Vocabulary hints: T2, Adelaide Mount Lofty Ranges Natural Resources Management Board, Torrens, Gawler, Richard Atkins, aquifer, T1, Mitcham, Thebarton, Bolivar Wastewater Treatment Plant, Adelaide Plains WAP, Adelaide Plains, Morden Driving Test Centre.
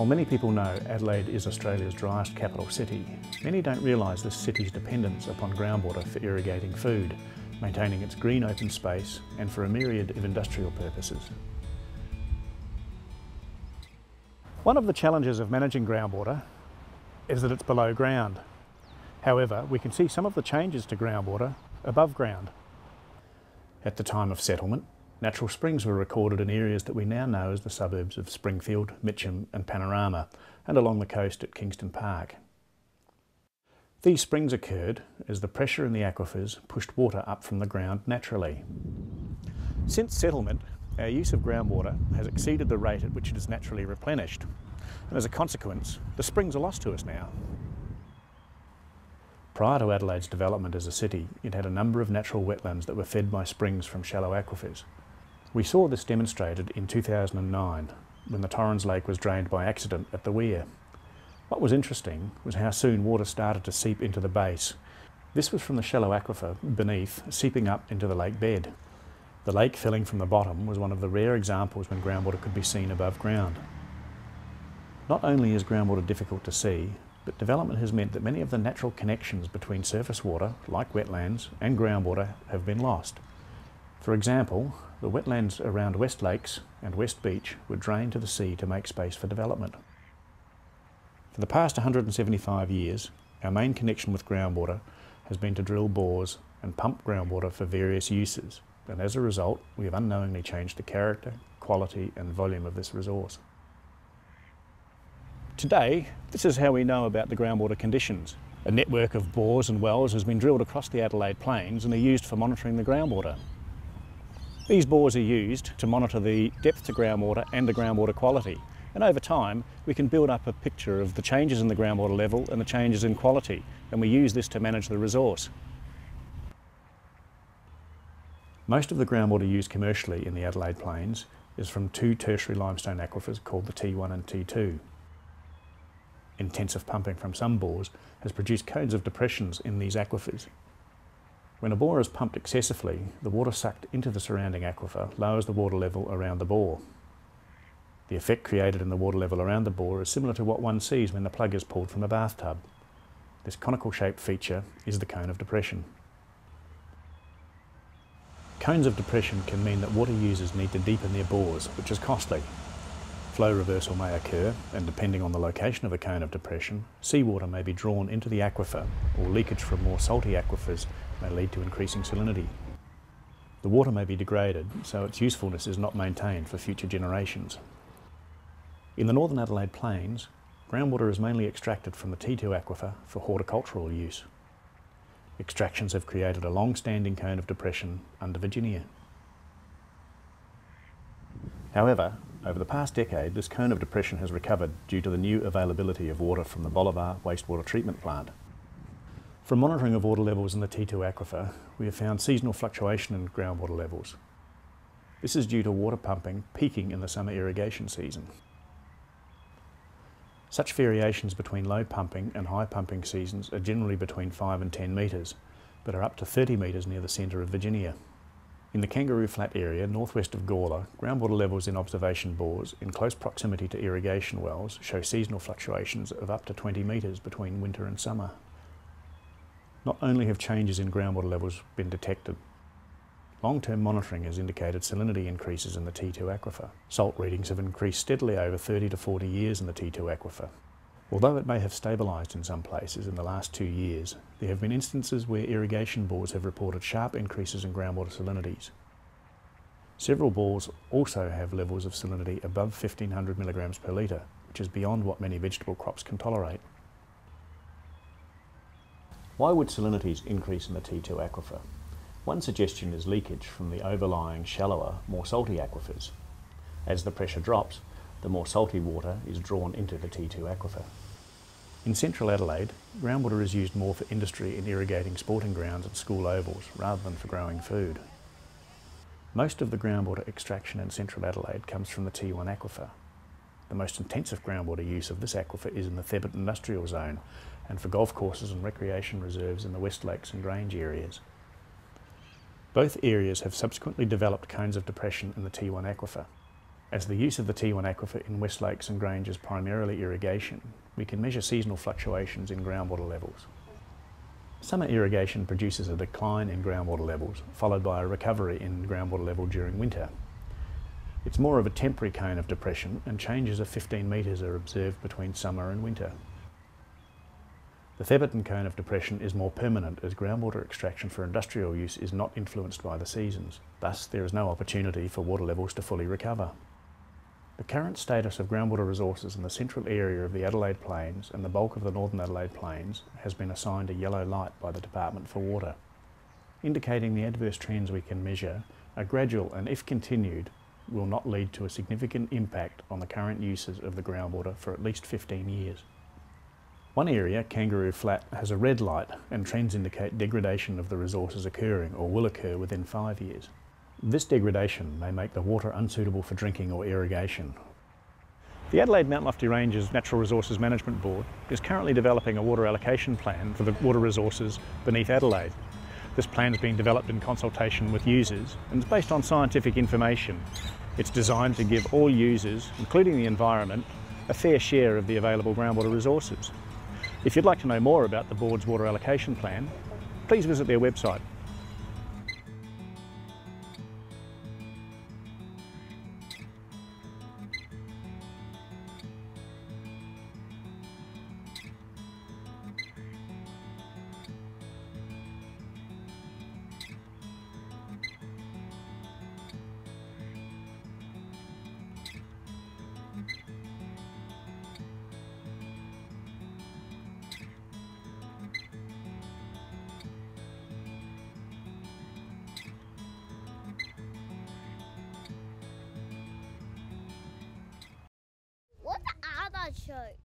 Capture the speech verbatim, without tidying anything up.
While many people know Adelaide is Australia's driest capital city, many don't realise this city's dependence upon groundwater for irrigating food, maintaining its green open space, and for a myriad of industrial purposes. One of the challenges of managing groundwater is that it's below ground. However, we can see some of the changes to groundwater above ground. At the time of settlement, natural springs were recorded in areas that we now know as the suburbs of Springfield, Mitcham and Panorama, and along the coast at Kingston Park. These springs occurred as the pressure in the aquifers pushed water up from the ground naturally. Since settlement, our use of groundwater has exceeded the rate at which it is naturally replenished, and as a consequence, the springs are lost to us now. Prior to Adelaide's development as a city, it had a number of natural wetlands that were fed by springs from shallow aquifers. We saw this demonstrated in two thousand nine, when the Torrens Lake was drained by accident at the weir. What was interesting was how soon water started to seep into the base. This was from the shallow aquifer beneath, seeping up into the lake bed. The lake filling from the bottom was one of the rare examples when groundwater could be seen above ground. Not only is groundwater difficult to see, but development has meant that many of the natural connections between surface water, like wetlands, and groundwater have been lost. For example, the wetlands around West Lakes and West Beach were drained to the sea to make space for development. For the past one hundred and seventy-five years, our main connection with groundwater has been to drill bores and pump groundwater for various uses, and as a result, we have unknowingly changed the character, quality, and volume of this resource. Today, this is how we know about the groundwater conditions. A network of bores and wells has been drilled across the Adelaide Plains and are used for monitoring the groundwater. These bores are used to monitor the depth to groundwater and the groundwater quality, and over time we can build up a picture of the changes in the groundwater level and the changes in quality, and we use this to manage the resource. Most of the groundwater used commercially in the Adelaide Plains is from two tertiary limestone aquifers called the T one and T two. Intensive pumping from some bores has produced cones of depressions in these aquifers. When a bore is pumped excessively, the water sucked into the surrounding aquifer lowers the water level around the bore. The effect created in the water level around the bore is similar to what one sees when the plug is pulled from a bathtub. This conical-shaped feature is the cone of depression. Cones of depression can mean that water users need to deepen their bores, which is costly. Flow reversal may occur, and depending on the location of a cone of depression, seawater may be drawn into the aquifer, or leakage from more salty aquifers may lead to increasing salinity. The water may be degraded, so its usefulness is not maintained for future generations. In the northern Adelaide Plains, groundwater is mainly extracted from the T two aquifer for horticultural use. Extractions have created a long-standing cone of depression under Virginia. However, over the past decade, this cone of depression has recovered due to the new availability of water from the Bolivar Wastewater Treatment Plant. From monitoring of water levels in the T two aquifer, we have found seasonal fluctuation in groundwater levels. This is due to water pumping peaking in the summer irrigation season. Such variations between low pumping and high pumping seasons are generally between five and ten metres, but are up to thirty metres near the centre of Virginia. In the Kangaroo Flat area, northwest of Gawler, groundwater levels in observation bores in close proximity to irrigation wells show seasonal fluctuations of up to twenty metres between winter and summer. Not only have changes in groundwater levels been detected, long-term monitoring has indicated salinity increases in the T two aquifer. Salt readings have increased steadily over thirty to forty years in the T two aquifer. Although it may have stabilised in some places in the last two years, there have been instances where irrigation bores have reported sharp increases in groundwater salinities. Several bores also have levels of salinity above fifteen hundred milligrams per litre, which is beyond what many vegetable crops can tolerate. Why would salinities increase in the T two aquifer? One suggestion is leakage from the overlying, shallower, more salty aquifers. As the pressure drops, the more salty water is drawn into the T two aquifer. In central Adelaide, groundwater is used more for industry in irrigating sporting grounds and school ovals rather than for growing food. Most of the groundwater extraction in central Adelaide comes from the T one aquifer. The most intensive groundwater use of this aquifer is in the Thebarton industrial zone and for golf courses and recreation reserves in the West Lakes and Grange areas. Both areas have subsequently developed cones of depression in the T one aquifer. As the use of the T one aquifer in West Lakes and Grange is primarily irrigation, we can measure seasonal fluctuations in groundwater levels. Summer irrigation produces a decline in groundwater levels, followed by a recovery in groundwater level during winter. It's more of a temporary cone of depression, and changes of fifteen metres are observed between summer and winter. The Thebarton cone of depression is more permanent, as groundwater extraction for industrial use is not influenced by the seasons. Thus, there is no opportunity for water levels to fully recover. The current status of groundwater resources in the central area of the Adelaide Plains and the bulk of the northern Adelaide Plains has been assigned a yellow light by the Department for Water, indicating the adverse trends we can measure are gradual and, if continued, will not lead to a significant impact on the current uses of the groundwater for at least fifteen years. One area, Kangaroo Flat, has a red light, and trends indicate degradation of the resources occurring or will occur within five years. This degradation may make the water unsuitable for drinking or irrigation. The Adelaide Mount Lofty Ranges Natural Resources Management Board is currently developing a water allocation plan for the water resources beneath Adelaide. This plan has been developed in consultation with users and is based on scientific information. It's designed to give all users, including the environment, a fair share of the available groundwater resources. If you'd like to know more about the Board's Water Allocation Plan, please visit their website. Show.